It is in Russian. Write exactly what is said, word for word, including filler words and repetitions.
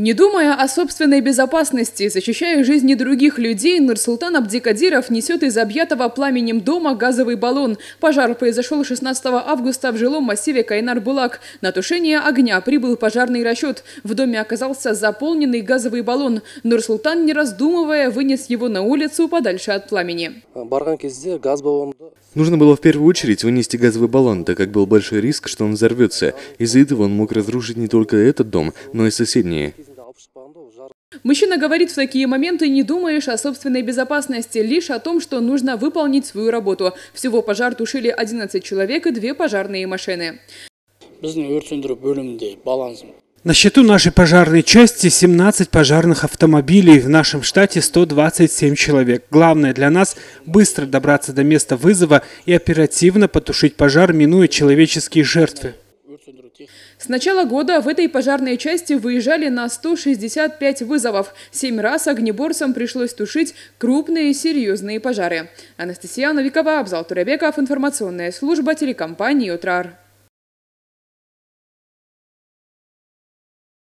Не думая о собственной безопасности, защищая жизни других людей, Нурсултан Абдикадиров несет из объятого пламенем дома газовый баллон. Пожар произошел шестнадцатого августа в жилом массиве Кайнар-Булак. На тушение огня прибыл пожарный расчет. В доме оказался заполненный газовый баллон. Нурсултан, не раздумывая, вынес его на улицу подальше от пламени. Нужно было в первую очередь вынести газовый баллон, так как был большой риск, что он взорвется. Из-за этого он мог разрушить не только этот дом, но и соседние. Мужчина говорит, в такие моменты не думаешь о собственной безопасности, лишь о том, что нужно выполнить свою работу. Всего пожар тушили одиннадцать человек и две пожарные машины. На счету нашей пожарной части семнадцать пожарных автомобилей, в нашем штате сто двадцать семь человек. Главное для нас – быстро добраться до места вызова и оперативно потушить пожар, минуя человеческие жертвы. С начала года в этой пожарной части выезжали на сто шестьдесят пять вызовов. Семь раз огнеборцам пришлось тушить крупные серьезные пожары. Анастасия Новикова, Абзал Туребеков, информационная служба телекомпании «Отырар».